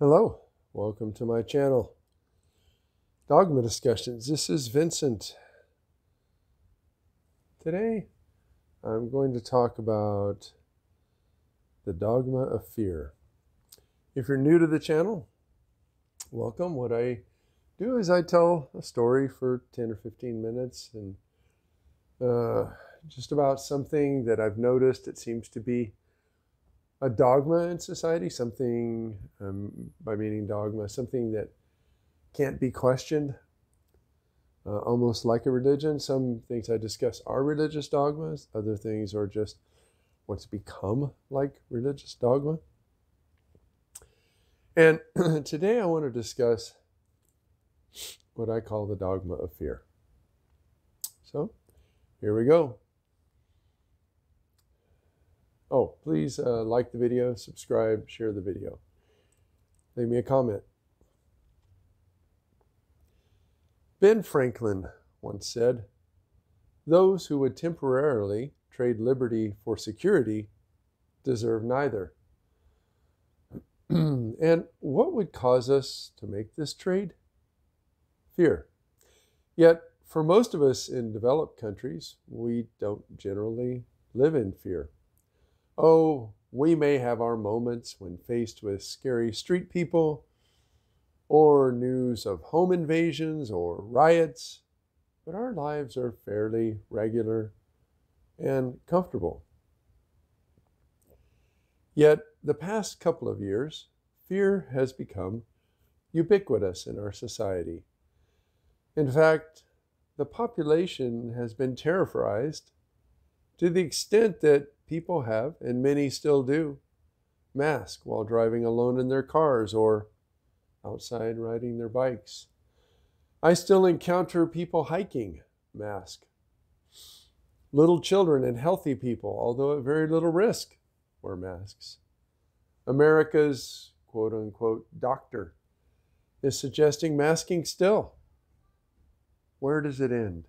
Hello, welcome to my channel, Dogma Discussions. This is Vincent. Today, I'm going to talk about the dogma of fear. If you're new to the channel, welcome. What I do is I tell a story for 10 or 15 minutes and just about something that I've noticed. It seems to be a dogma in society, something, by meaning dogma, something that can't be questioned, almost like a religion. Some things I discuss are religious dogmas. Other things are just what's become like religious dogma. And today I want to discuss what I call the dogma of fear. So here we go. Oh, please like the video, subscribe, share the video. Leave me a comment. Ben Franklin once said, "Those who would temporarily trade liberty for security deserve neither." And what would cause us to make this trade? Fear. Yet, for most of us in developed countries, we don't generally live in fear. Oh, we may have our moments when faced with scary street people or news of home invasions or riots, but our lives are fairly regular and comfortable. Yet, the past couple of years, fear has become ubiquitous in our society. In fact, the population has been terrorized to the extent that people have, and many still do, mask while driving alone in their cars or outside riding their bikes. I still encounter people hiking, mask. Little children and healthy people, although at very little risk, wear masks. America's quote-unquote doctor is suggesting masking still. Where does it end?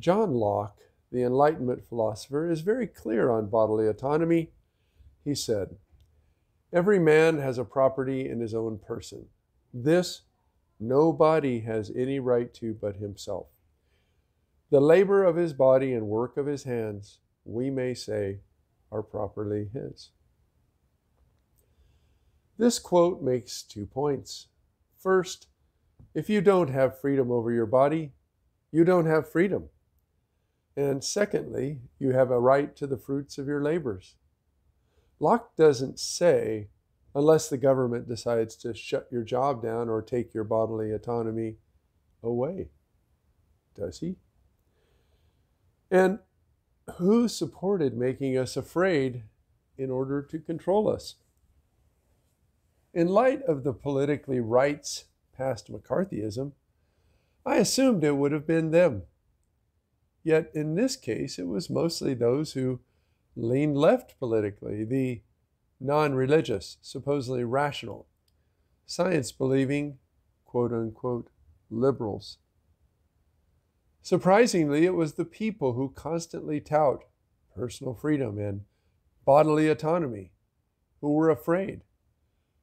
John Locke, the Enlightenment philosopher, is very clear on bodily autonomy. He said, "Every man has a property in his own person. This no body has any right to but himself. The labor of his body and work of his hands, we may say, are properly his." This quote makes 2 points. First, if you don't have freedom over your body, you don't have freedom. And secondly, you have a right to the fruits of your labors. Locke doesn't say, unless the government decides to shut your job down or take your bodily autonomy away, does he? And who supported making us afraid in order to control us? In light of the politically right's past McCarthyism, I assumed it would have been them. Yet in this case, it was mostly those who leaned left politically, the non-religious, supposedly rational, science-believing, quote-unquote, liberals. Surprisingly, it was the people who constantly tout personal freedom and bodily autonomy, who were afraid,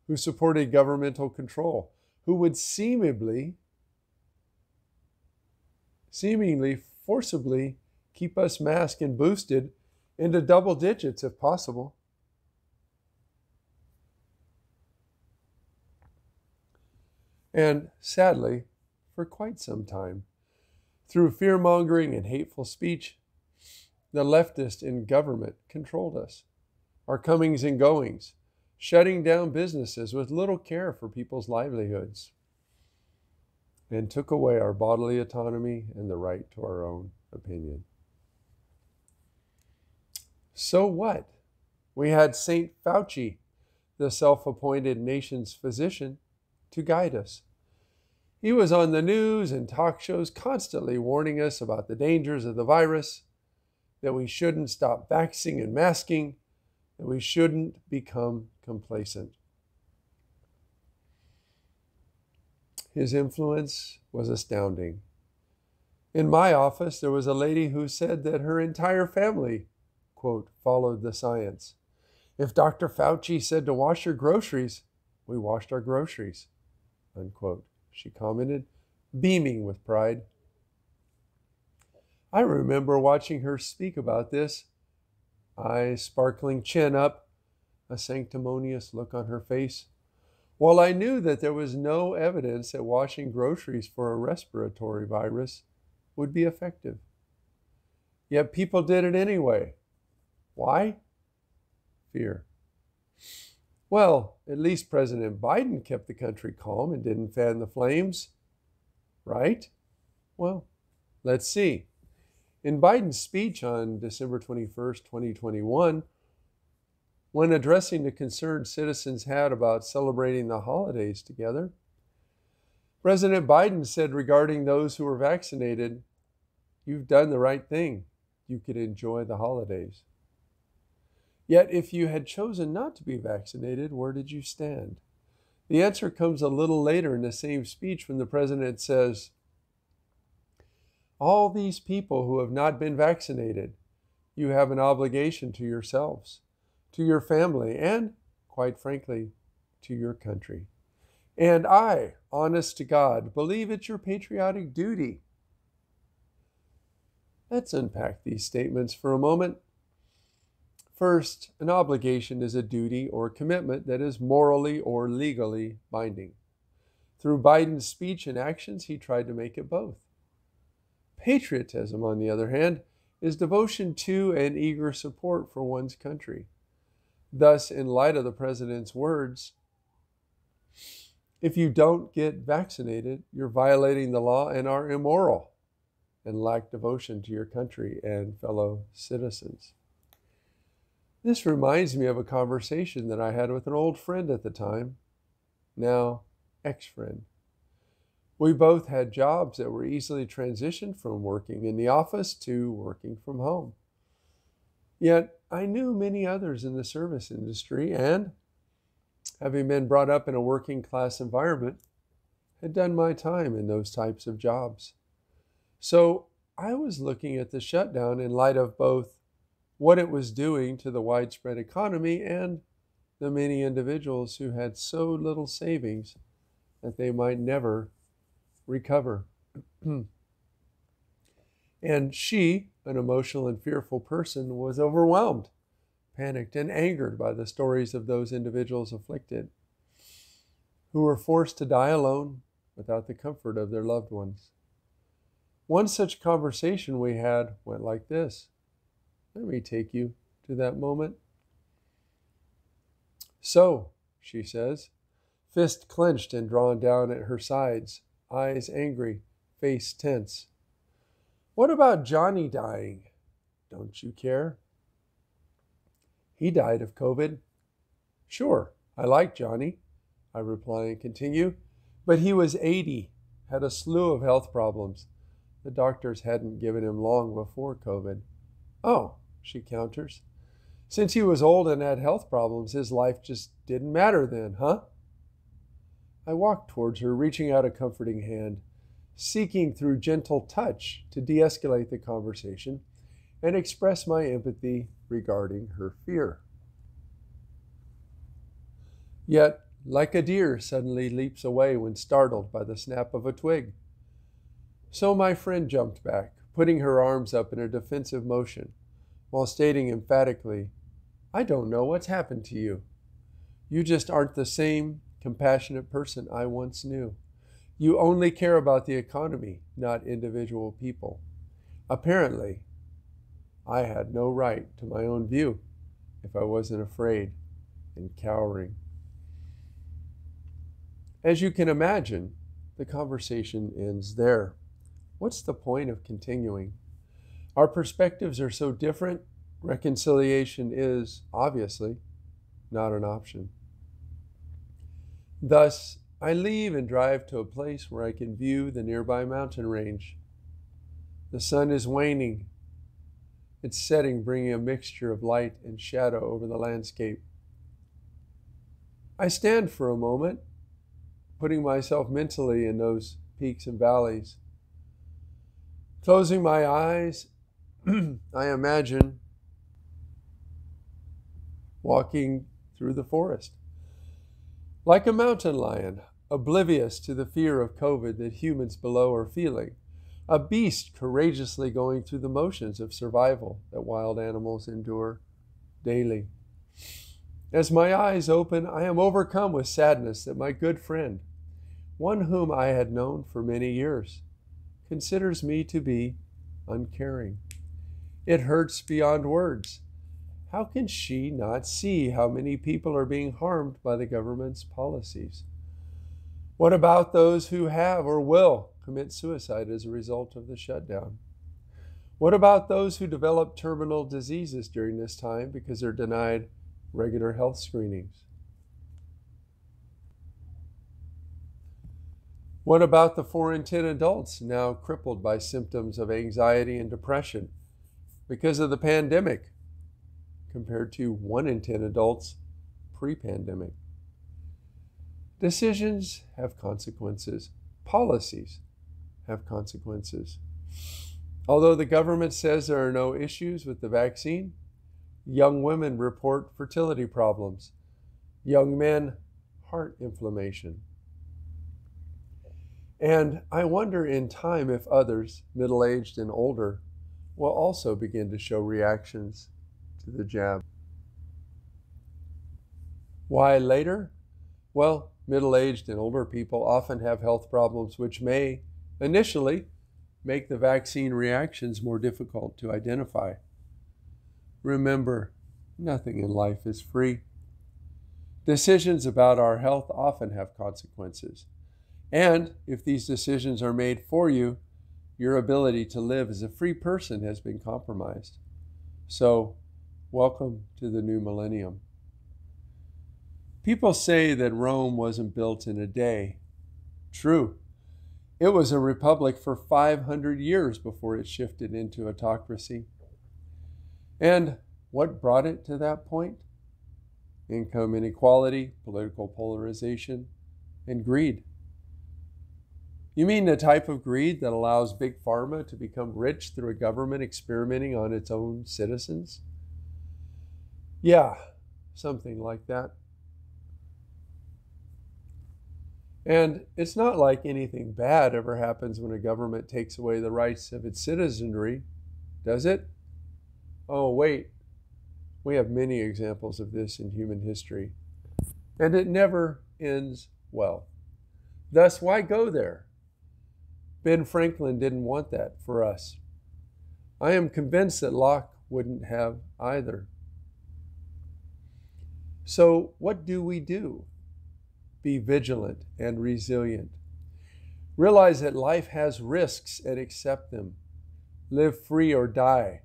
who supported governmental control, who would seemingly forcibly keep us masked and boosted into double digits if possible. And sadly, for quite some time, through fear-mongering and hateful speech, the leftists in government controlled us, our comings and goings, shutting down businesses with little care for people's livelihoods, and took away our bodily autonomy and the right to our own opinion. So what? We had St. Fauci, the self-appointed nation's physician, to guide us. He was on the news and talk shows constantly warning us about the dangers of the virus, that we shouldn't stop vaccinating and masking, that we shouldn't become complacent. His influence was astounding. In my office, there was a lady who said that her entire family, quote, followed the science, If Dr. Fauci said to wash your groceries, we washed our groceries, unquote, she commented, beaming with pride. I remember watching her speak about this, eyes sparkling, chin up, a sanctimonious look on her face. While I knew that there was no evidence that washing groceries for a respiratory virus would be effective, yet people did it anyway. Why? Fear. Well, at least President Biden kept the country calm and didn't fan the flames, right? Well, let's see. In Biden's speech on December 21st, 2021, when addressing the concerns citizens had about celebrating the holidays together, President Biden said regarding those who were vaccinated, "You've done the right thing. You could enjoy the holidays." Yet, if you had chosen not to be vaccinated, where did you stand? The answer comes a little later in the same speech when the president says, "All these people who have not been vaccinated, you have an obligation to yourselves, to your family, and, quite frankly, to your country. And I, honest to God, believe it's your patriotic duty." Let's unpack these statements for a moment. First, an obligation is a duty or commitment that is morally or legally binding. Through Biden's speech and actions, he tried to make it both. Patriotism, on the other hand, is devotion to and eager support for one's country. Thus, in light of the president's words, if you don't get vaccinated, you're violating the law and are immoral and lack devotion to your country and fellow citizens. This reminds me of a conversation that I had with an old friend at the time, now ex-friend. We both had jobs that were easily transitioned from working in the office to working from home. Yet, I knew many others in the service industry and, having been brought up in a working class environment, had done my time in those types of jobs. So I was looking at the shutdown in light of both what it was doing to the widespread economy and the many individuals who had so little savings that they might never recover. And she, an emotional and fearful person, was overwhelmed, panicked, and angered by the stories of those individuals afflicted who were forced to die alone without the comfort of their loved ones. One such conversation we had went like this. Let me take you to that moment. "So," she says, fist clenched and drawn down at her sides, eyes angry, face tense. "What about Johnny dying? Don't you care?" "He died of COVID." "Sure, I like Johnny," I reply and continue, "but he was 80, had a slew of health problems. The doctors hadn't given him long before COVID." "Oh," she counters. "Since he was old and had health problems, his life just didn't matter then, huh?" I walk towards her, reaching out a comforting hand, seeking through gentle touch to de-escalate the conversation and express my empathy regarding her fear. Yet, like a deer suddenly leaps away when startled by the snap of a twig, so my friend jumped back, putting her arms up in a defensive motion, while stating emphatically, "I don't know what's happened to you. You just aren't the same compassionate person I once knew. You only care about the economy, not individual people. Apparently, I had no right to my own view if I wasn't afraid and cowering." As you can imagine, the conversation ends there. What's the point of continuing? Our perspectives are so different, reconciliation is, obviously, not an option. Thus, I leave and drive to a place where I can view the nearby mountain range. The sun is waning. It's setting, bringing a mixture of light and shadow over the landscape. I stand for a moment, putting myself mentally in those peaks and valleys. Closing my eyes, I imagine walking through the forest. Like a mountain lion, oblivious to the fear of COVID that humans below are feeling, a beast courageously going through the motions of survival that wild animals endure daily. As my eyes open, I am overcome with sadness that my good friend, one whom I had known for many years, considers me to be uncaring. It hurts beyond words. How can she not see how many people are being harmed by the government's policies? What about those who have or will commit suicide as a result of the shutdown? What about those who develop terminal diseases during this time because they're denied regular health screenings? What about the 4 in 10 adults now crippled by symptoms of anxiety and depression because of the pandemic, compared to 1 in 10 adults pre-pandemic? Decisions have consequences. Policies have consequences. Although the government says there are no issues with the vaccine, young women report fertility problems. Young men, heart inflammation. And I wonder in time if others, middle-aged and older, will also begin to show reactions to the jab. Why later? Well, middle-aged and older people often have health problems which may, initially, make the vaccine reactions more difficult to identify. Remember, nothing in life is free. Decisions about our health often have consequences. And if these decisions are made for you, your ability to live as a free person has been compromised. So, welcome to the new millennium. People say that Rome wasn't built in a day. True. It was a republic for 500 years before it shifted into autocracy. And what brought it to that point? Income inequality, political polarization, and greed. You mean the type of greed that allows Big Pharma to become rich through a government experimenting on its own citizens? Yeah, something like that. And it's not like anything bad ever happens when a government takes away the rights of its citizenry, does it? Oh, wait. We have many examples of this in human history. And it never ends well. Thus, why go there? Ben Franklin didn't want that for us. I am convinced that Locke wouldn't have either. So, what do? Be vigilant and resilient. Realize that life has risks and accept them. Live free or die,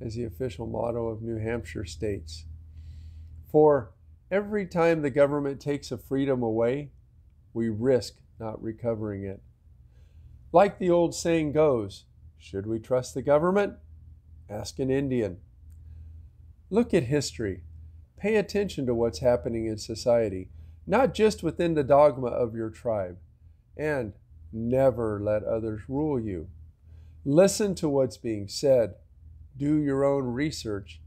as the official motto of New Hampshire states. For every time the government takes a freedom away, we risk not recovering it. Like the old saying goes, should we trust the government? Ask an Indian. Look at history. Pay attention to what's happening in society, not just within the dogma of your tribe, and never let others rule you. Listen to what's being said, do your own research,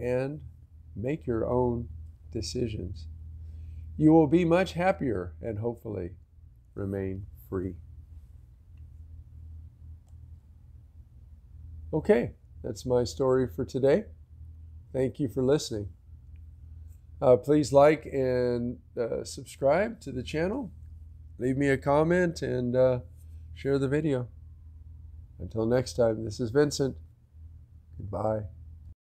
and make your own decisions. You will be much happier and hopefully remain free. Okay, that's my story for today. Thank you for listening. Please like and subscribe to the channel. Leave me a comment and share the video. Until next time, this is Vincent. Goodbye.